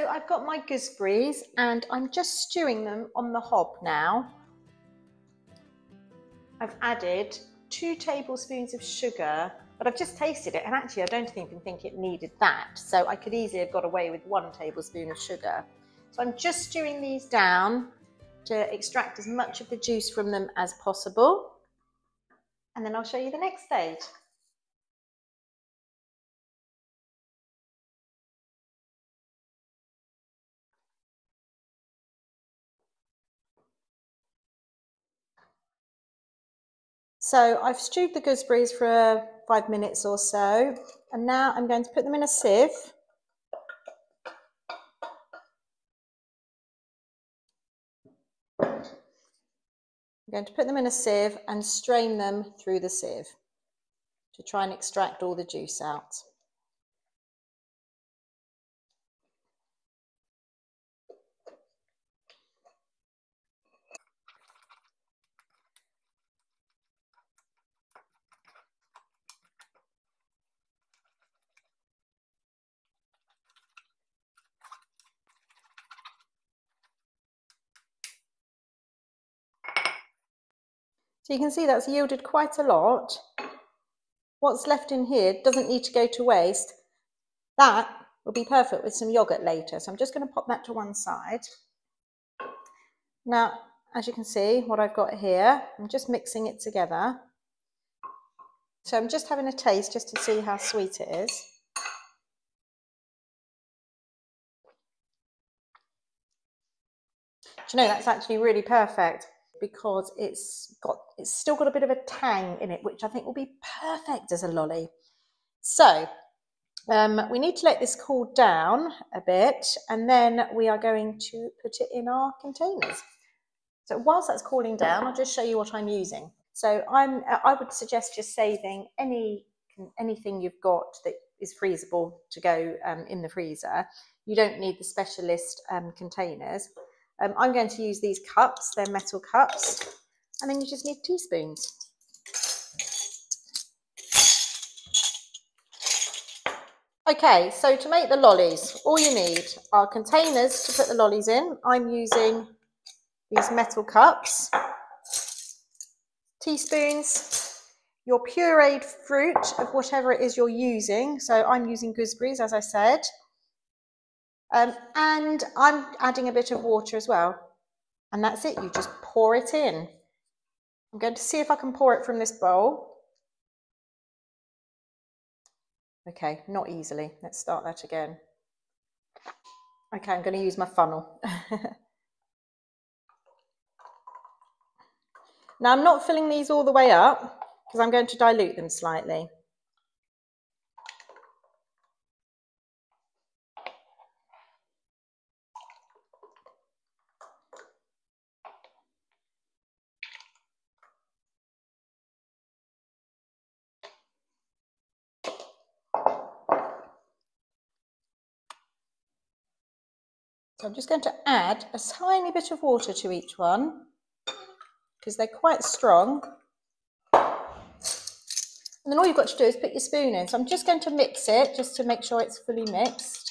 So I've got my gooseberries and I'm just stewing them on the hob now. I've added 2 tablespoons of sugar, but I've just tasted it and actually I don't even think it needed that. So I could easily have got away with 1 tablespoon of sugar. So I'm just stewing these down to extract as much of the juice from them as possible. And then I'll show you the next stage. So I've stewed the gooseberries for 5 minutes or so, and now I'm going to put them in a sieve. I'm going to put them in a sieve and strain them through the sieve to try and extract all the juice out. So you can see that's yielded quite a lot. What's left in here doesn't need to go to waste. That will be perfect with some yogurt later. So I'm just going to pop that to one side. Now, as you can see, what I've got here, I'm just mixing it together. So I'm just having a taste just to see how sweet it is. Do you know, that's actually really perfect, because it's still got a bit of a tang in it, which I think will be perfect as a lolly. So we need to let this cool down a bit, and then we are going to put it in our containers. So whilst that's cooling down, I'll just show you what I'm using. So I would suggest just saving anything you've got that is freezable to go in the freezer. You don't need the specialist containers. I'm going to use these cups, they're metal cups, and then you just need teaspoons. Okay, so to make the lollies, all you need are containers to put the lollies in. I'm using these metal cups, teaspoons, your pureed fruit of whatever it is you're using. So I'm using gooseberries, as I said. And I'm adding a bit of water as well, and that's it. You just pour it in. I'm going to see if I can pour it from this bowl. Okay, not easily. Let's start that again. Okay, I'm going to use my funnel. Now I'm not filling these all the way up because I'm going to dilute them slightly. So I'm just going to add a tiny bit of water to each one because they're quite strong. And then all you've got to do is put your spoon in. So I'm just going to mix it just to make sure it's fully mixed.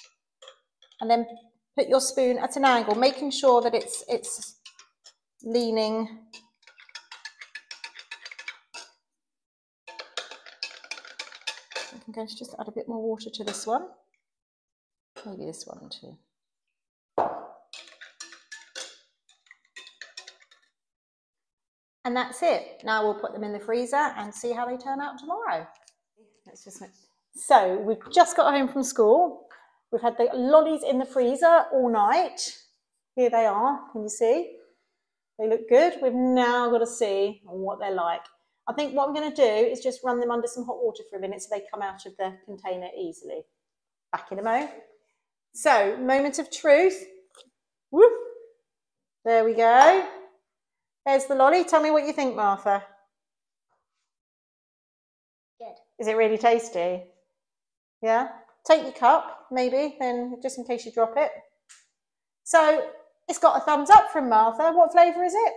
And then put your spoon at an angle, making sure that it's leaning. I'm going to just add a bit more water to this one. Maybe this one too. And that's it. Now we'll put them in the freezer and see how they turn out tomorrow. So we've just got home from school. We've had the lollies in the freezer all night. Here they are. Can you see? They look good. We've now got to see what they're like. I think what I'm going to do is just run them under some hot water for a minute so they come out of the container easily. Back in a moment. So, moment of truth. Whoop. There we go. There's the lolly. Tell me what you think, Martha. Good. Is it really tasty? Yeah? Take your cup, maybe, then just in case you drop it. So it's got a thumbs up from Martha. What flavour is it?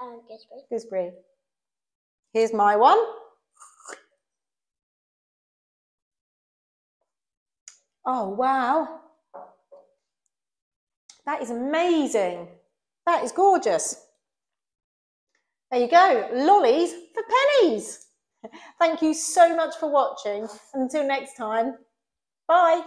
Gooseberry. Gooseberry. Here's my one. Oh, wow. That is amazing. That is gorgeous. There you go, lollies for pennies. Thank you so much for watching. Until next time, bye.